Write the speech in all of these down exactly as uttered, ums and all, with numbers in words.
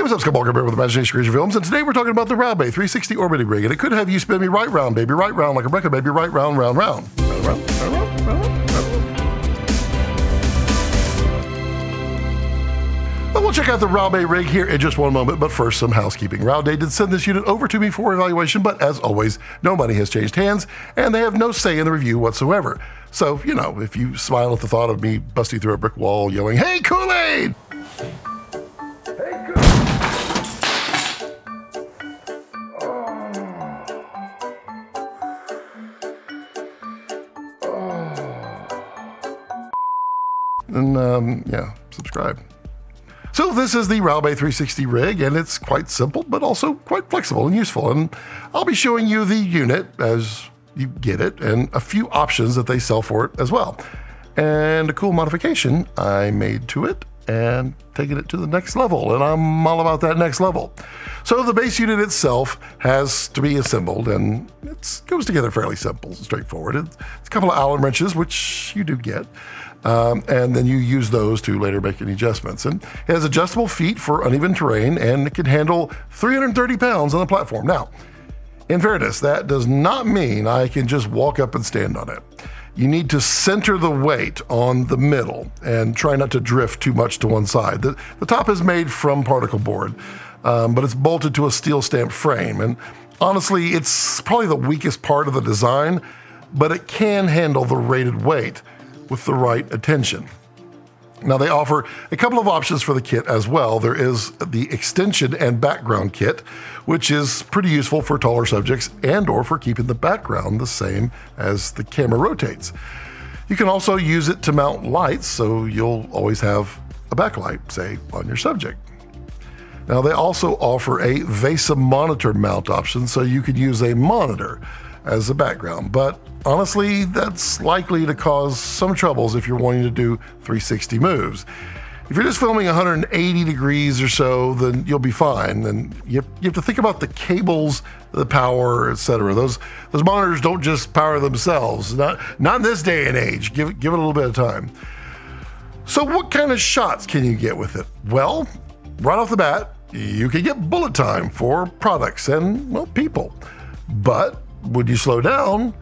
Hey, what's up, Scott Balkum here with Imagination Creature Films, and today we're talking about the Raubay three sixty orbiting rig, and it could have you spin me right round, baby, right round, like a record, baby, right round, round, round. Round, round, round, round, round, round. Well, we'll check out the Raubay rig here in just one moment, but first, some housekeeping. Raubay did send this unit over to me for evaluation, but as always, no money has changed hands, and they have no say in the review whatsoever. So, you know, if you smile at the thought of me busting through a brick wall yelling, "Hey, Kool-Aid!" And um, yeah, subscribe. So this is the Raubay three sixty rig, and it's quite simple, but also quite flexible and useful. And I'll be showing you the unit as you get it, and a few options that they sell for it as well. And a cool modification I made to it, and taking it to the next level, and I'm all about that next level. So the base unit itself has to be assembled, and it goes together fairly simple, straightforward. It's a couple of Allen wrenches, which you do get, um, and then you use those to later make any adjustments. And it has adjustable feet for uneven terrain, and it can handle three hundred thirty pounds on the platform. Now, in fairness, that does not mean I can just walk up and stand on it. You need to center the weight on the middle and try not to drift too much to one side. The, the top is made from particle board, um, but it's bolted to a steel stamped frame. And honestly, it's probably the weakest part of the design, but it can handle the rated weight with the right attention. Now, they offer a couple of options for the kit as well. There is the extension and background kit, which is pretty useful for taller subjects and or for keeping the background the same as the camera rotates. You can also use it to mount lights, so you'll always have a backlight, say, on your subject. Now, they also offer a VESA monitor mount option, so you can use a monitor as a background, but honestly, that's likely to cause some troubles if you're wanting to do three sixty moves. If you're just filming one hundred eighty degrees or so, then you'll be fine. Then you have to think about the cables, the power, et cetera. Those those monitors don't just power themselves. Not not in this day and age. Give give it a little bit of time. So, what kind of shots can you get with it? Well, right off the bat, you can get bullet time for products and, well, people. But when you slow down,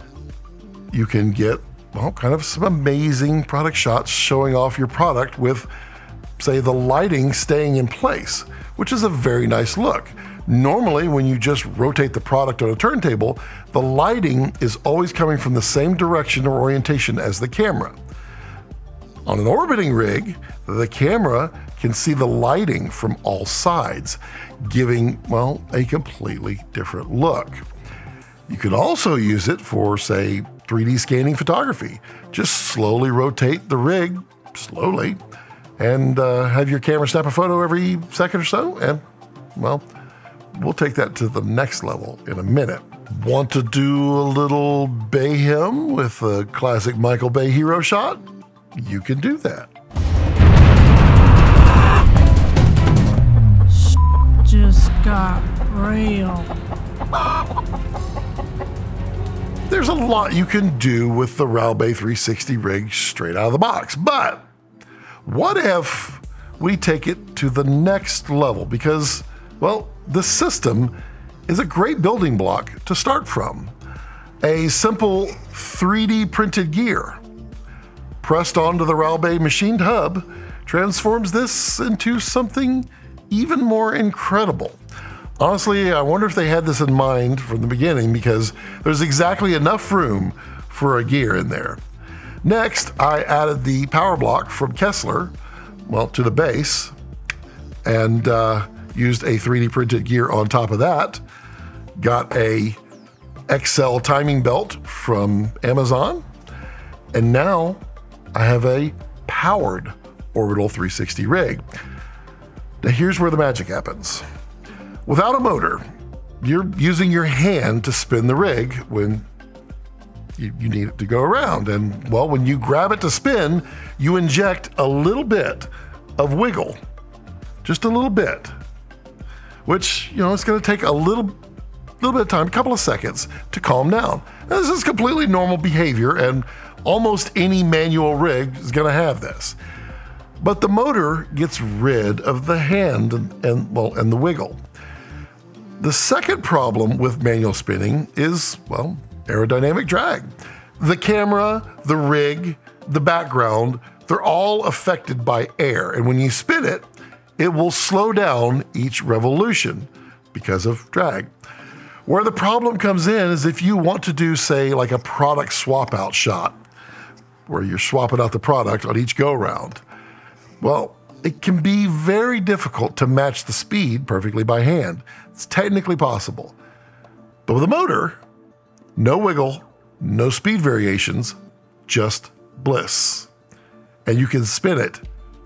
you can get, well, kind of some amazing product shots showing off your product with, say, the lighting staying in place, which is a very nice look. Normally, when you just rotate the product on a turntable, the lighting is always coming from the same direction or orientation as the camera. On an orbiting rig, the camera can see the lighting from all sides, giving, well, a completely different look. You could also use it for, say, three D scanning photography. Just slowly rotate the rig, slowly, and uh, have your camera snap a photo every second or so, and, well, we'll take that to the next level in a minute. Want to do a little Bayhem with a classic Michael Bay hero shot? You can do that. Just got real. There's a lot you can do with the Raubay three sixty rig straight out of the box, but what if we take it to the next level? Because, well, the system is a great building block to start from. A simple three D printed gear pressed onto the Raubay machined hub transforms this into something even more incredible. Honestly, I wonder if they had this in mind from the beginning, because there's exactly enough room for a gear in there. Next, I added the power block from Kessler, well, to the base, and uh, used a three D printed gear on top of that. Got a X L timing belt from Amazon, and now I have a powered orbital three sixty rig. Now here's where the magic happens. Without a motor, you're using your hand to spin the rig when you, you need it to go around. And, well, when you grab it to spin, you inject a little bit of wiggle, just a little bit, which, you know, it's gonna take a little, little bit of time, a couple of seconds to calm down. Now, this is completely normal behavior, and almost any manual rig is gonna have this. But the motor gets rid of the hand and, and well, and the wiggle. The second problem with manual spinning is, well, aerodynamic drag. The camera, the rig, the background, they're all affected by air. And when you spin it, it will slow down each revolution because of drag. Where the problem comes in is if you want to do, say, like a product swap out shot, where you're swapping out the product on each go round. Well, it can be very difficult to match the speed perfectly by hand. It's technically possible. But with a motor, no wiggle, no speed variations, just bliss. And you can spin it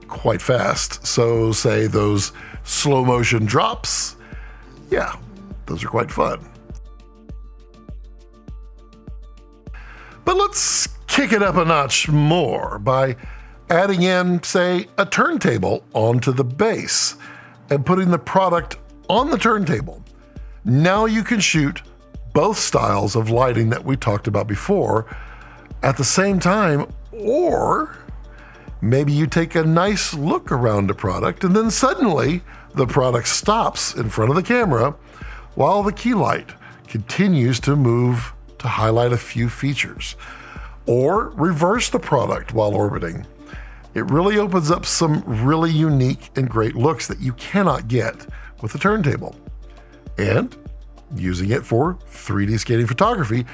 quite fast. So say those slow motion drops, yeah, those are quite fun. But let's kick it up a notch more by adding in, say, a turntable onto the base and putting the product on the turntable. Now you can shoot both styles of lighting that we talked about before at the same time, or maybe you take a nice look around a product and then suddenly the product stops in front of the camera while the key light continues to move to highlight a few features, or reverse the product while orbiting. It really opens up some really unique and great looks that you cannot get with the turntable. And using it for three D scanning photography,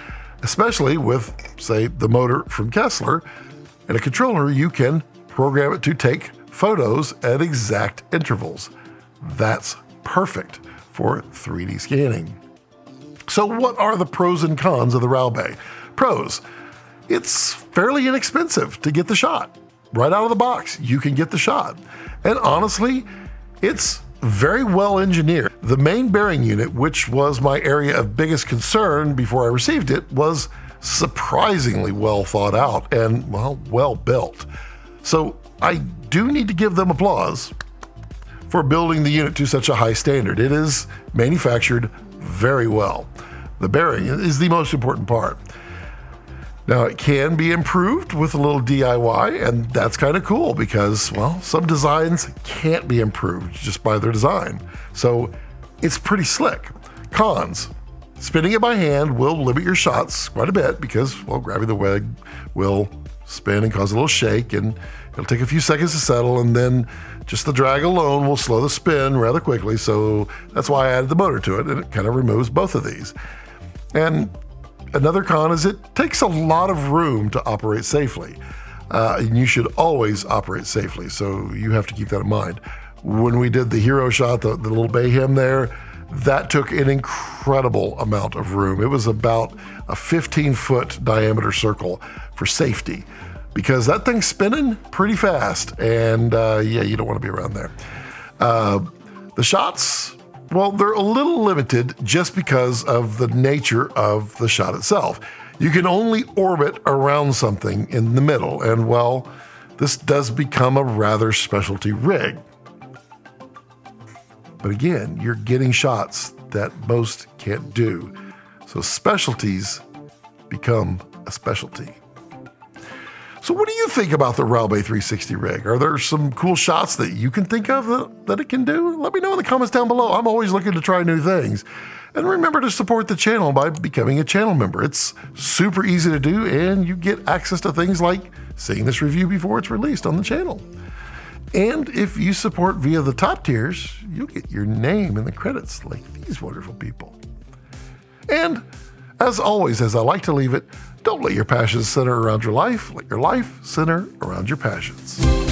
especially with, say, the motor from Kessler and a controller, you can program it to take photos at exact intervals. That's perfect for three D scanning. So what are the pros and cons of the Raubay? Pros, it's fairly inexpensive to get the shot. Right out of the box, you can get the shot. And honestly, it's very well engineered. The main bearing unit, which was my area of biggest concern before I received it, was surprisingly well thought out and, well, well built. So I do need to give them applause for building the unit to such a high standard. It is manufactured very well. The bearing is the most important part. Now, it can be improved with a little D I Y, and that's kind of cool because, well, some designs can't be improved just by their design. So it's pretty slick. Cons, spinning it by hand will limit your shots quite a bit because, well, grabbing the wig will spin and cause a little shake, and it'll take a few seconds to settle, and then just the drag alone will slow the spin rather quickly. So that's why I added the motor to it, and it kind of removes both of these. And another con is it takes a lot of room to operate safely. Uh, and you should always operate safely, so you have to keep that in mind. When we did the hero shot, the, the little Bayhem there, that took an incredible amount of room. It was about a fifteen foot diameter circle for safety because that thing's spinning pretty fast, and uh, yeah, you don't want to be around there. Uh, the shots, well, they're a little limited just because of the nature of the shot itself. You can only orbit around something in the middle, and well, this does become a rather specialty rig. But again, you're getting shots that most can't do. So specialties become a specialty. So what do you think about the Raubay three sixty rig? Are there some cool shots that you can think of that, that it can do? Let me know in the comments down below. I'm always looking to try new things. And remember to support the channel by becoming a channel member. It's super easy to do, and you get access to things like seeing this review before it's released on the channel. And if you support via the top tiers, you'll get your name in the credits like these wonderful people. And as always, as I like to leave it, don't let your passions center around your life. Let your life center around your passions.